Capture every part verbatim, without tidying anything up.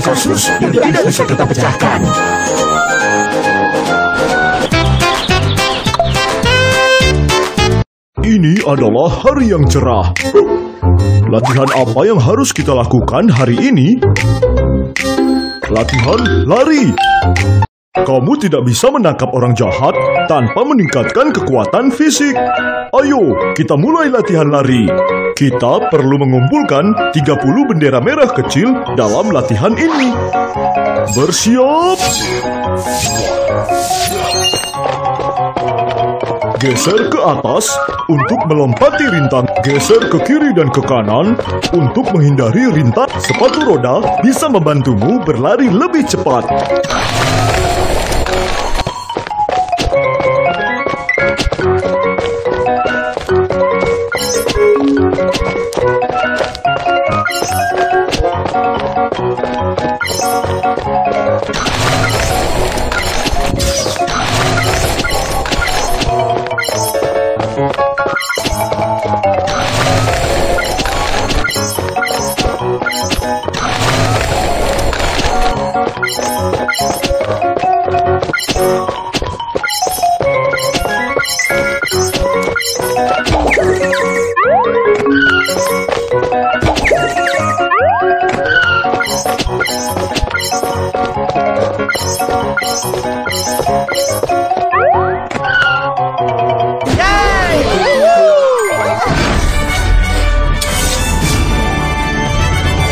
kasus yang tidak bisa kita pecahkan. Ini adalah hari yang cerah. Latihan apa yang harus kita lakukan hari ini? Latihan lari. Kamu tidak bisa menangkap orang jahat tanpa meningkatkan kekuatan fisik. Ayo, kita mulai latihan lari. Kita perlu mengumpulkan tiga puluh bendera merah kecil dalam latihan ini. Bersiap. Geser ke atas untuk melompati rintang. Geser ke kiri dan ke kanan untuk menghindari rintang. Sepatu roda bisa membantumu berlari lebih cepat.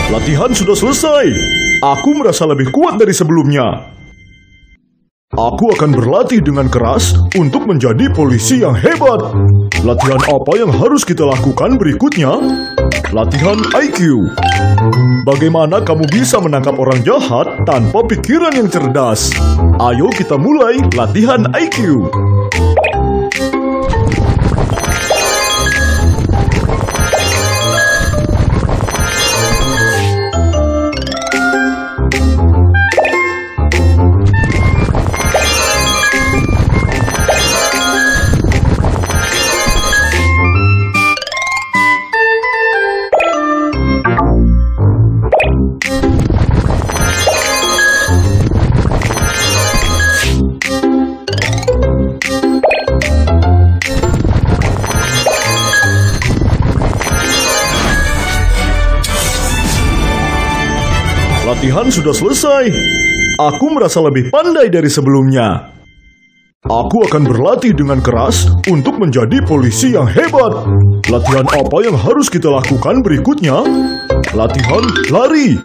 Latihan sudah selesai. Aku merasa lebih kuat dari sebelumnya. Aku akan berlatih dengan keras untuk menjadi polisi yang hebat. Latihan apa yang harus kita lakukan berikutnya? Latihan I Q. Bagaimana kamu bisa menangkap orang jahat tanpa pikiran yang cerdas? Ayo kita mulai latihan I Q. Latihan sudah selesai. Aku merasa lebih pandai dari sebelumnya. Aku akan berlatih dengan keras untuk menjadi polisi yang hebat. Latihan apa yang harus kita lakukan berikutnya? Latihan lari.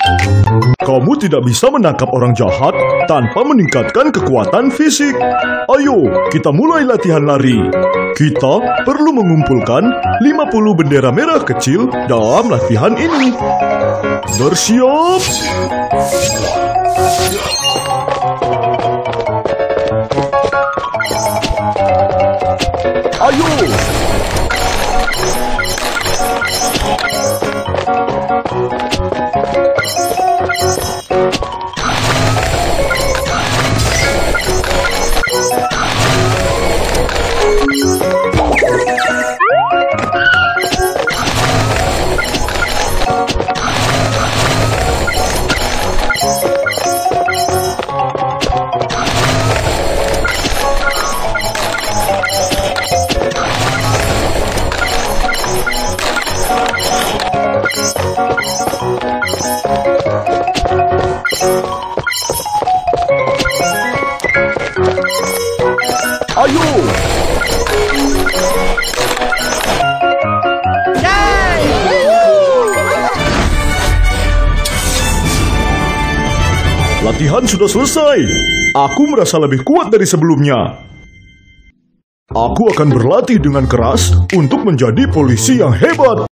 Kamu tidak bisa menangkap orang jahat tanpa meningkatkan kekuatan fisik. Ayo, kita mulai latihan lari. Kita perlu mengumpulkan lima puluh bendera merah kecil dalam latihan ini. Bersiap. Ayo. Latihan sudah selesai. Aku merasa lebih kuat dari sebelumnya. Aku akan berlatih dengan keras untuk menjadi polisi yang hebat.